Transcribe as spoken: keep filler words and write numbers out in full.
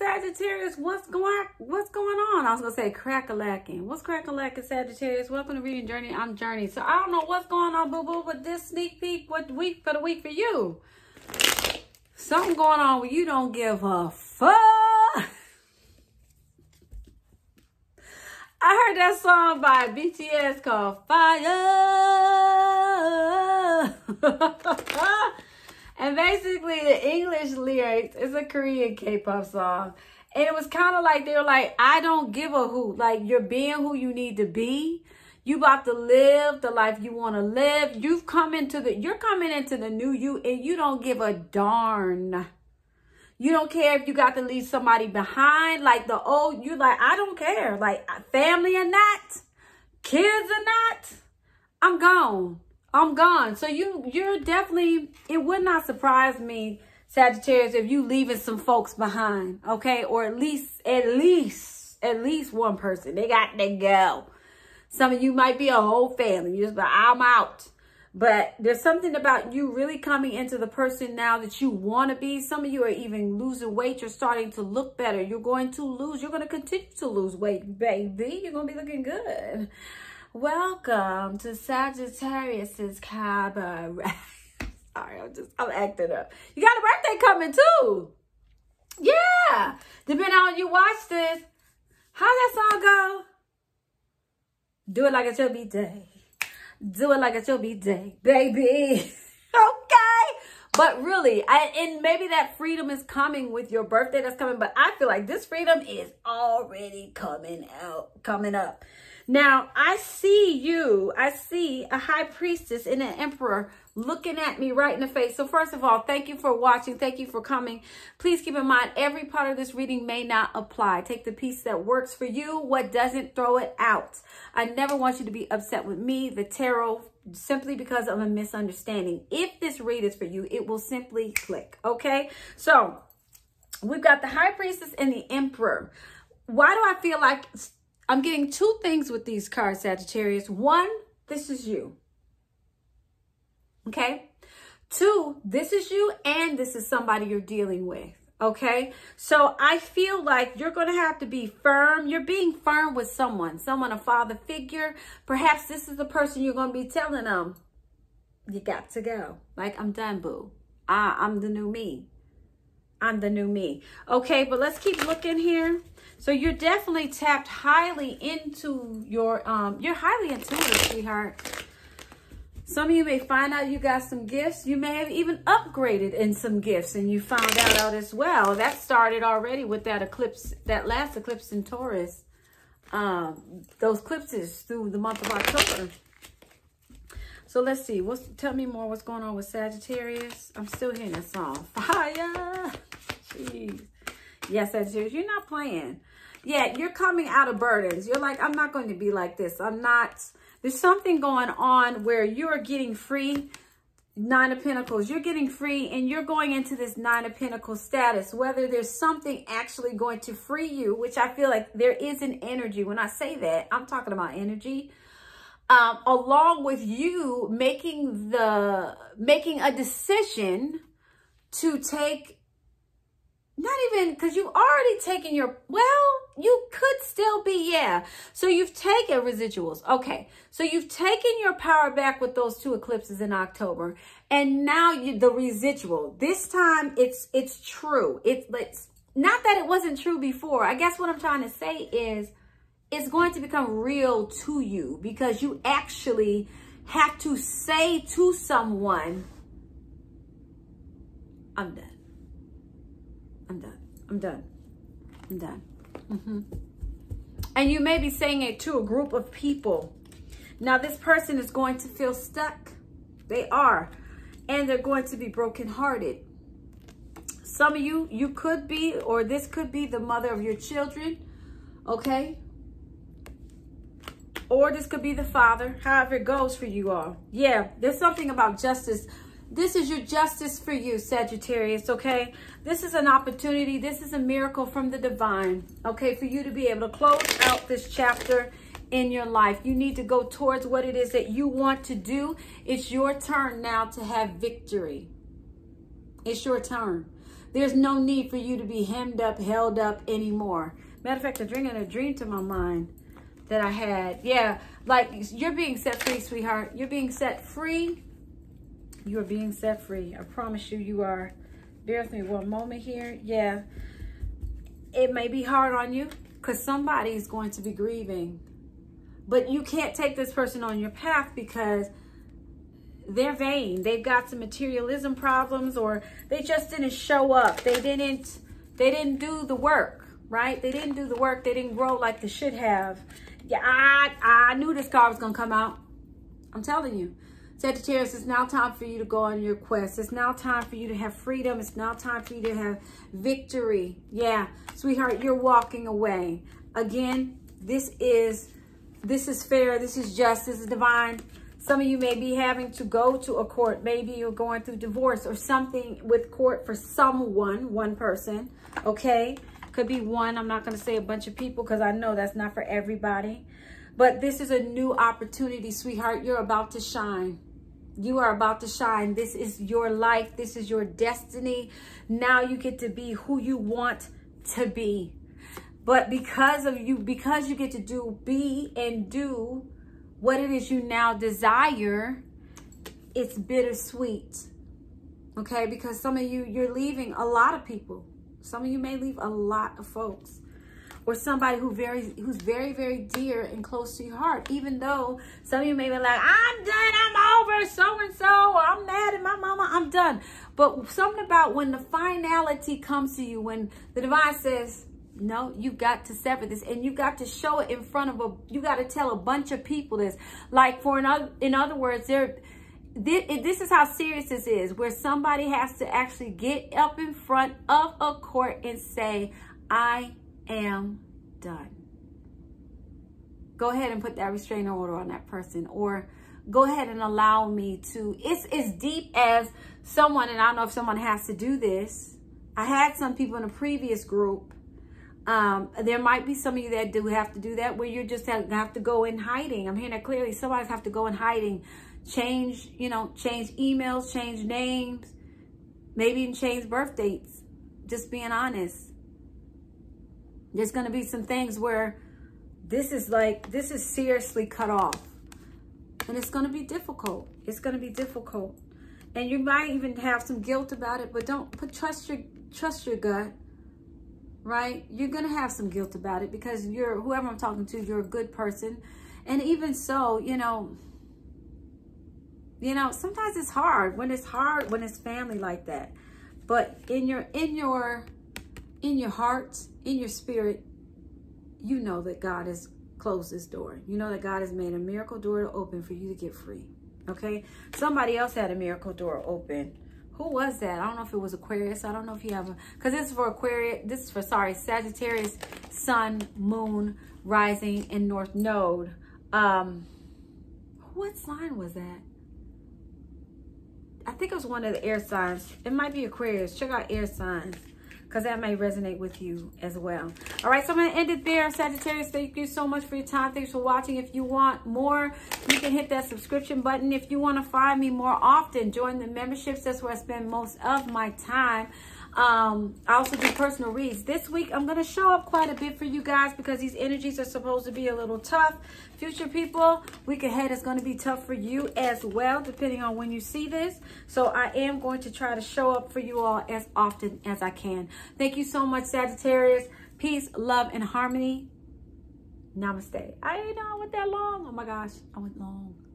Sagittarius, what's going what's going on? I was gonna say crack-a-lacking. What's crack-a-lacking, Sagittarius? Welcome to Reading Journey. I'm Journey. So I don't know what's going on, boo-boo, with this sneak peek, what week for the week for you. Something going on where you don't give a fuck. I heard that song by B T S called Fire. And basically the English lyrics is a Korean K-pop song. And it was kind of like, they were like, I don't give a hoot. Like, you're being who you need to be. You about to live the life you want to live. You've come into the, you're coming into the new you, and you don't give a darn. You don't care if you got to leave somebody behind. Like the old, you like, I don't care. Like, family or not, kids or not, I'm gone. I'm gone. So you, you're definitely, it would not surprise me, Sagittarius, if you leaving some folks behind, okay? Or at least, at least, at least one person. They got to go. Some of you might be a whole family. You're just like, I'm out. But there's something about you really coming into the person now that you want to be. Some of you are even losing weight. You're starting to look better. You're going to lose. You're going to continue to lose weight, baby. You're going to be looking good. Welcome to Sagittarius's Cabaret. Sorry, I'm just, I'm acting up. You got a birthday coming too. Yeah. Depending on you watch this, how that song go? Do it like it's your B-day. Do it like it's your B-day, baby. Okay. But really, I, and maybe that freedom is coming with your birthday that's coming. But I feel like this freedom is already coming out, coming up. Now, I see you. I see a high priestess and an emperor looking at me right in the face. So first of all, thank you for watching. Thank you for coming. Please keep in mind, every part of this reading may not apply. Take the piece that works for you. What doesn't, throw it out. I never want you to be upset with me, the tarot, simply because of a misunderstanding. If this read is for you, it will simply click, okay? So we've got the high priestess and the emperor. Why do I feel like I'm getting two things with these cards, Sagittarius? One, this is you. Okay. Two, this is you, and this is somebody you're dealing with. Okay. So I feel like you're going to have to be firm. You're being firm with someone, someone, a father figure. Perhaps this is the person you're going to be telling them, you got to go. Like, I'm done, boo. I, I'm the new me. I'm the new me. Okay. But let's keep looking here. So you're definitely tapped highly into your, um, you're highly intuitive, sweetheart. Some of you may find out you got some gifts. You may have even upgraded in some gifts and you found that out as well. That started already with that eclipse, that last eclipse in Taurus. Um, those eclipses through the month of October. So let's see. What's, tell me more what's going on with Sagittarius. I'm still hearing that song. Fire. Jeez. Yeah, Sagittarius, you're not playing. Yeah, you're coming out of burdens. You're like, I'm not going to be like this. I'm not... There's something going on where you are getting free, Nine of Pentacles. You're getting free and you're going into this Nine of Pentacles status, whether there's something actually going to free you, which I feel like there is an energy. When I say that, I'm talking about energy. Um, along with you making the, making a decision to take, not even, because you've already taken your, well, you could still be, yeah. So you've taken residuals. Okay. So you've taken your power back with those two eclipses in October. And now you, the residual, this time it's, it's true. It's, it's not that it wasn't true before. I guess what I'm trying to say is it's going to become real to you because you actually have to say to someone, I'm done. I'm done. I'm done. I'm done. Mm-hmm. And you may be saying it to a group of people. Now, this person is going to feel stuck. They are. And they're going to be brokenhearted. Some of you, you could be, or this could be the mother of your children. Okay? Or this could be the father. However it goes for you all. Yeah, there's something about justice. This is your justice for you, Sagittarius, okay? This is an opportunity. This is a miracle from the divine, okay? For you to be able to close out this chapter in your life. You need to go towards what it is that you want to do. It's your turn now to have victory. It's your turn. There's no need for you to be hemmed up, held up anymore. Matter of fact, I'm bringing a dream to my mind that I had. Yeah, like you're being set free, sweetheart. You're being set free. You are being set free. I promise you, you are. Bear with me one moment here. Yeah, it may be hard on you because somebody is going to be grieving. But you can't take this person on your path because they're vain. They've got some materialism problems, or they just didn't show up. They didn't, they didn't do the work, right? They didn't do the work. They didn't grow like they should have. Yeah, I, I knew this card was going to come out. I'm telling you. Sagittarius, it's now time for you to go on your quest. It's now time for you to have freedom. It's now time for you to have victory. Yeah, sweetheart, you're walking away. Again, this is, this is fair. This is just, this is divine. Some of you may be having to go to a court. Maybe you're going through divorce or something with court for someone, one person, okay? Could be one. I'm not going to say a bunch of people because I know that's not for everybody. But this is a new opportunity, sweetheart. You're about to shine. You are about to shine. This is your life. This is your destiny. Now you get to be who you want to be. But because of you, because you get to do, be, and do what it is you now desire, it's bittersweet. Okay? Because some of you, you're leaving a lot of people. Some of you may leave a lot of folks. Or somebody who very, who's very, very dear and close to your heart. Even though some of you may be like, I'm done, I'm over, so-and-so, or I'm mad at my mama, I'm done. But something about when the finality comes to you, when the divine says, no, you got to sever this, and you got to show it in front of a, you got to tell a bunch of people this. Like for another, in other words, there, this, this is how serious this is, where somebody has to actually get up in front of a court and say, I am done. Go ahead and put that restraining order on that person, or go ahead and allow me to, it's as deep as someone, and I don't know if someone has to do this. I had some people in a previous group. Um, there might be some of you that do have to do that, where you just have, have to go in hiding. I'm hearing that clearly. Somebody's have to go in hiding, change, you know, change emails, change names, maybe even change birth dates. Just being honest. There's going to be some things where this is like, this is seriously cut off. And it's going to be difficult. It's going to be difficult. And you might even have some guilt about it, but don't put, trust your, trust your gut, right? You're going to have some guilt about it because you're, whoever I'm talking to, you're a good person. And even so, you know, you know, sometimes it's hard when it's hard, when it's family like that, but in your, in your, in your heart, in your spirit, you know that God has closed this door. You know that God has made a miracle door to open for you to get free. Okay? Somebody else had a miracle door open. Who was that? I don't know if it was Aquarius. I don't know if you have a... Because this is for Aquarius. This is for, sorry, Sagittarius, Sun, Moon, Rising, and North Node. Um, what sign was that? I think it was one of the air signs. It might be Aquarius. Check out air signs, because that may resonate with you as well. All right, so I'm going to end it there. Sagittarius, thank you so much for your time. Thanks for watching. If you want more, you can hit that subscription button. If you want to find me more often, join the memberships. That's where I spend most of my time. Um, I also do personal reads. This week, I'm going to show up quite a bit for you guys because these energies are supposed to be a little tough. Future people, week ahead is going to be tough for you as well, depending on when you see this. So I am going to try to show up for you all as often as I can. Thank you so much, Sagittarius. Peace, love, and harmony. Namaste. I ain't on with that long. Oh my gosh, I went long.